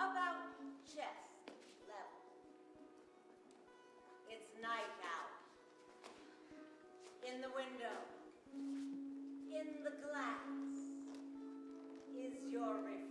about chest level. It's night out. In the window, in the glass, is your reflection.